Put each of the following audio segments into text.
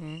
Yeah!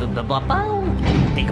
Take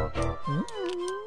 a boogie.